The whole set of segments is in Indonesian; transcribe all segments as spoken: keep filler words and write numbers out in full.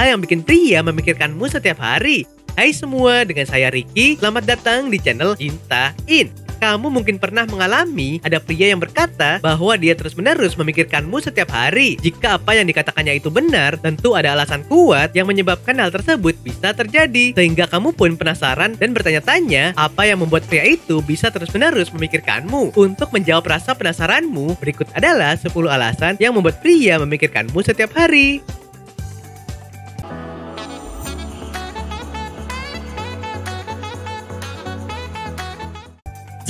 hal yang bikin pria memikirkanmu setiap hari. Hai semua, dengan saya Ricky, selamat datang di channel Cinta In. Kamu mungkin pernah mengalami ada pria yang berkata bahwa dia terus-menerus memikirkanmu setiap hari. Jika apa yang dikatakannya itu benar, tentu ada alasan kuat yang menyebabkan hal tersebut bisa terjadi. Sehingga kamu pun penasaran dan bertanya-tanya apa yang membuat pria itu bisa terus-menerus memikirkanmu. Untuk menjawab rasa penasaranmu, berikut adalah sepuluh alasan yang membuat pria memikirkanmu setiap hari.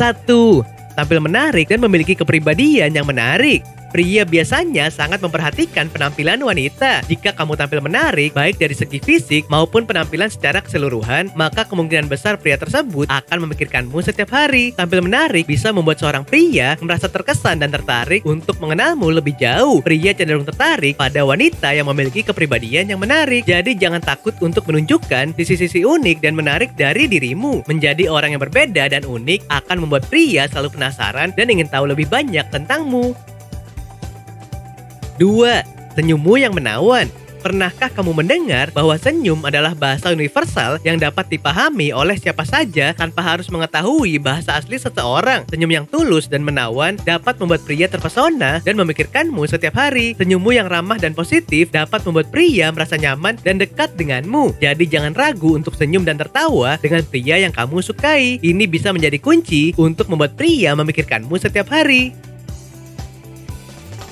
Satu, tampil menarik dan memiliki kepribadian yang menarik. Pria biasanya sangat memperhatikan penampilan wanita. Jika kamu tampil menarik, baik dari segi fisik maupun penampilan secara keseluruhan, maka kemungkinan besar pria tersebut akan memikirkanmu setiap hari. Tampil menarik bisa membuat seorang pria merasa terkesan dan tertarik untuk mengenalmu lebih jauh. Pria cenderung tertarik pada wanita yang memiliki kepribadian yang menarik. Jadi jangan takut untuk menunjukkan sisi-sisi unik dan menarik dari dirimu. Menjadi orang yang berbeda dan unik akan membuat pria selalu penasaran dan ingin tahu lebih banyak tentangmu. Dua. Senyummu yang menawan. Pernahkah kamu mendengar bahwa senyum adalah bahasa universal yang dapat dipahami oleh siapa saja tanpa harus mengetahui bahasa asli seseorang? Senyum yang tulus dan menawan dapat membuat pria terpesona dan memikirkanmu setiap hari. Senyummu yang ramah dan positif dapat membuat pria merasa nyaman dan dekat denganmu. Jadi jangan ragu untuk senyum dan tertawa dengan pria yang kamu sukai. Ini bisa menjadi kunci untuk membuat pria memikirkanmu setiap hari.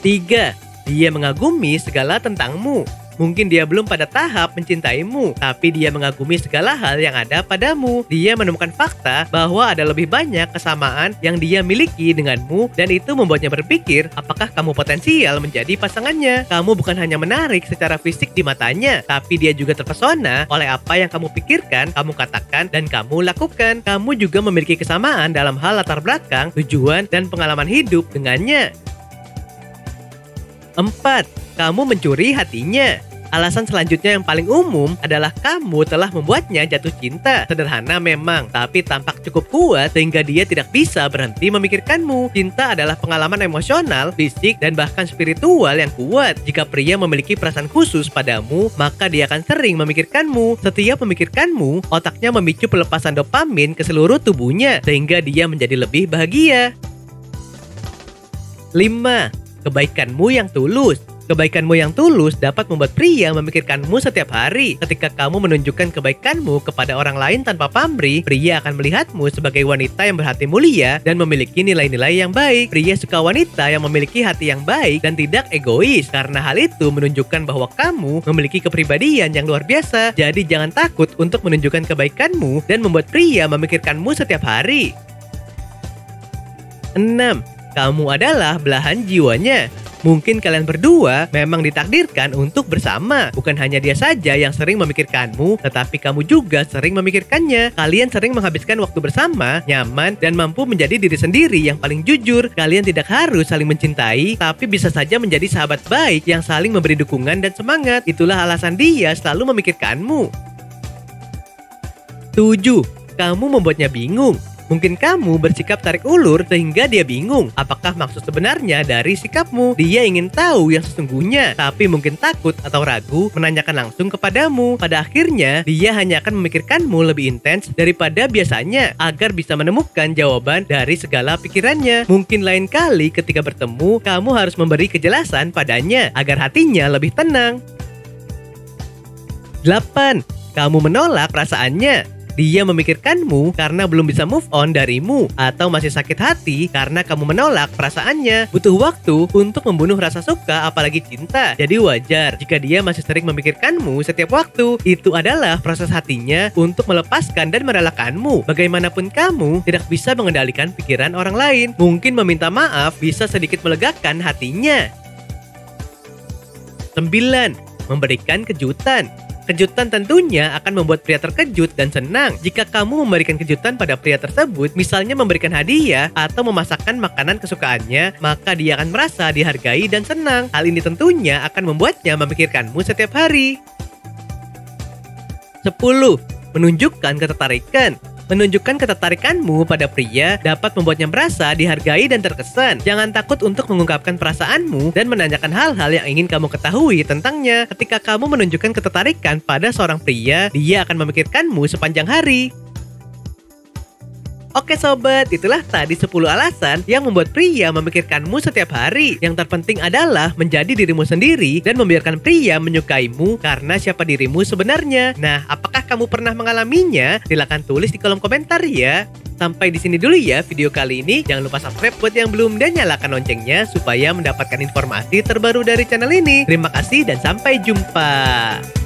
Tiga. Dia mengagumi segala tentangmu. Mungkin dia belum pada tahap mencintaimu, tapi dia mengagumi segala hal yang ada padamu. Dia menemukan fakta bahwa ada lebih banyak kesamaan yang dia miliki denganmu, dan itu membuatnya berpikir apakah kamu potensial menjadi pasangannya. Kamu bukan hanya menarik secara fisik di matanya, tapi dia juga terpesona oleh apa yang kamu pikirkan, kamu katakan, dan kamu lakukan. Kamu juga memiliki kesamaan dalam hal latar belakang, tujuan, dan pengalaman hidup dengannya. Empat. Kamu mencuri hatinya. Alasan selanjutnya yang paling umum adalah kamu telah membuatnya jatuh cinta. Sederhana memang, tapi tampak cukup kuat sehingga dia tidak bisa berhenti memikirkanmu. Cinta adalah pengalaman emosional, fisik, dan bahkan spiritual yang kuat. Jika pria memiliki perasaan khusus padamu, maka dia akan sering memikirkanmu. Setiap memikirkanmu, otaknya memicu pelepasan dopamin ke seluruh tubuhnya, sehingga dia menjadi lebih bahagia. Lima. Kebaikanmu yang tulus. Kebaikanmu yang tulus dapat membuat pria memikirkanmu setiap hari. Ketika kamu menunjukkan kebaikanmu kepada orang lain tanpa pamrih, pria akan melihatmu sebagai wanita yang berhati mulia dan memiliki nilai-nilai yang baik. Pria suka wanita yang memiliki hati yang baik dan tidak egois, karena hal itu menunjukkan bahwa kamu memiliki kepribadian yang luar biasa. Jadi jangan takut untuk menunjukkan kebaikanmu dan membuat pria memikirkanmu setiap hari. Enam. Kamu adalah belahan jiwanya. Mungkin kalian berdua memang ditakdirkan untuk bersama. Bukan hanya dia saja yang sering memikirkanmu, tetapi kamu juga sering memikirkannya. Kalian sering menghabiskan waktu bersama, nyaman, dan mampu menjadi diri sendiri yang paling jujur. Kalian tidak harus saling mencintai, tapi bisa saja menjadi sahabat baik yang saling memberi dukungan dan semangat. Itulah alasan dia selalu memikirkanmu. Tujuh. Kamu membuatnya bingung. Mungkin kamu bersikap tarik ulur sehingga dia bingung apakah maksud sebenarnya dari sikapmu. Dia ingin tahu yang sesungguhnya, tapi mungkin takut atau ragu menanyakan langsung kepadamu. Pada akhirnya, dia hanya akan memikirkanmu lebih intens daripada biasanya agar bisa menemukan jawaban dari segala pikirannya. Mungkin lain kali ketika bertemu, kamu harus memberi kejelasan padanya agar hatinya lebih tenang. Delapan. Kamu menolak perasaannya. Dia memikirkanmu karena belum bisa move on darimu, atau masih sakit hati karena kamu menolak perasaannya. Butuh waktu untuk membunuh rasa suka apalagi cinta. Jadi wajar jika dia masih sering memikirkanmu setiap waktu. Itu adalah proses hatinya untuk melepaskan dan merelakanmu. Bagaimanapun kamu tidak bisa mengendalikan pikiran orang lain. Mungkin meminta maaf bisa sedikit melegakan hatinya. Sembilan. Memberikan kejutan. Kejutan tentunya akan membuat pria terkejut dan senang. Jika kamu memberikan kejutan pada pria tersebut, misalnya memberikan hadiah atau memasakkan makanan kesukaannya, maka dia akan merasa dihargai dan senang. Hal ini tentunya akan membuatnya memikirkanmu setiap hari. Sepuluh. Menunjukkan ketertarikan. Menunjukkan ketertarikanmu pada pria dapat membuatnya merasa dihargai dan terkesan. Jangan takut untuk mengungkapkan perasaanmu dan menanyakan hal-hal yang ingin kamu ketahui tentangnya. Ketika kamu menunjukkan ketertarikan pada seorang pria, dia akan memikirkanmu sepanjang hari. Oke sobat, itulah tadi sepuluh alasan yang membuat pria memikirkanmu setiap hari. Yang terpenting adalah menjadi dirimu sendiri dan membiarkan pria menyukaimu karena siapa dirimu sebenarnya. Nah, apakah kamu pernah mengalaminya? Silahkan tulis di kolom komentar ya. Sampai di sini dulu ya video kali ini. Jangan lupa subscribe buat yang belum dan nyalakan loncengnya supaya mendapatkan informasi terbaru dari channel ini. Terima kasih dan sampai jumpa.